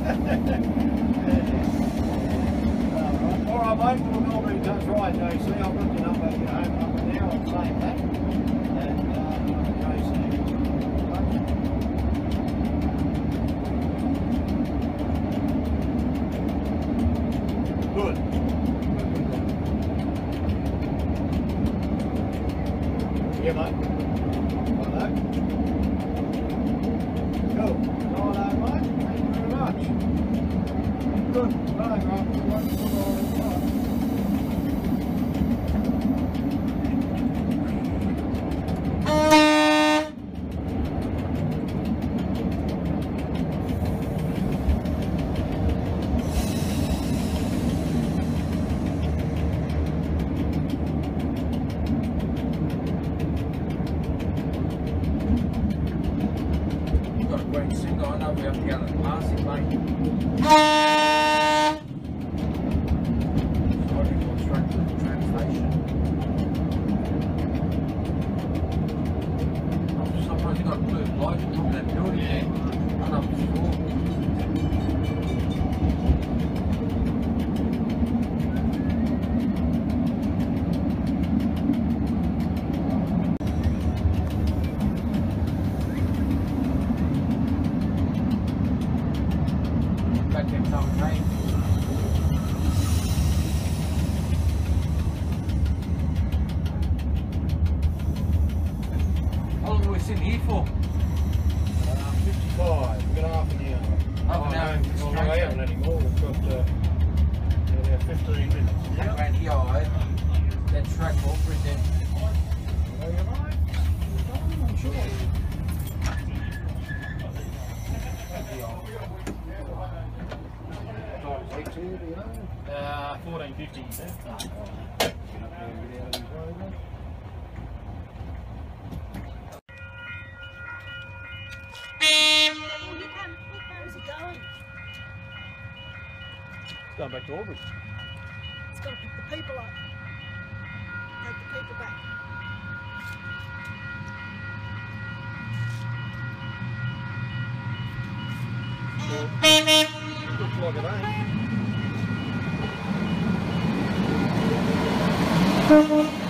All right, mate, we'll normally touch right, JC. I've got your number, your home number now, I'm saying that. And JC. Good. Yeah, mate. Hello. Cool. All right, mate. Thank you very much. Good. Right, right. Going back to Auburn. It's got to pick the people up. Take the people back. Well, looks like it ain't.